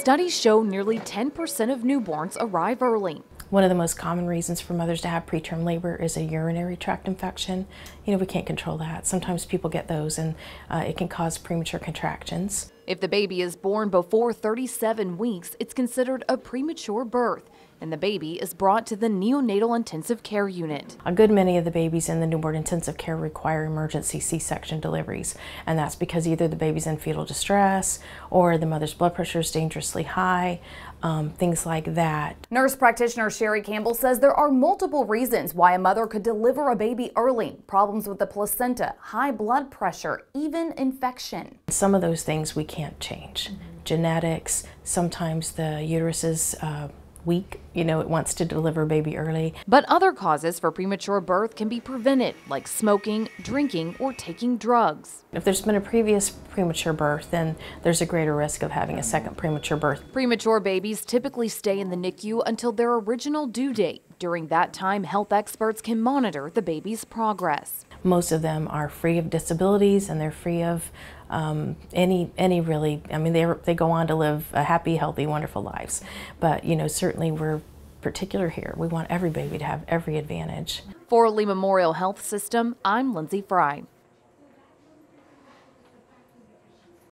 Studies show nearly 10% of newborns arrive early. One of the most common reasons for mothers to have preterm labor is a urinary tract infection. You know, we can't control that. Sometimes people get those and it can cause premature contractions. If the baby is born before 37 weeks, it's considered a premature birth, and the baby is brought to the neonatal intensive care unit. A good many of the babies in the newborn intensive care require emergency C-section deliveries, and that's because either the baby's in fetal distress or the mother's blood pressure is dangerously high, things like that. Nurse practitioner Sheri Campbell says there are multiple reasons why a mother could deliver a baby early. Problems with the placenta, high blood pressure, even infection. Some of those things we can't change. Genetics, sometimes the uterus is weak, you know, it wants to deliver baby early. But other causes for premature birth can be prevented, like smoking, drinking, or taking drugs. If there's been a previous premature birth, then there's a greater risk of having a second premature birth. Premature babies typically stay in the NICU until their original due date. During that time, health experts can monitor the baby's progress. Most of them are free of disabilities, and they're free of any really, I mean, they go on to live happy, healthy, wonderful lives. But, you know, certainly we're particular here. We want every baby to have every advantage. For Lee Memorial Health System, I'm Lindsey Fry.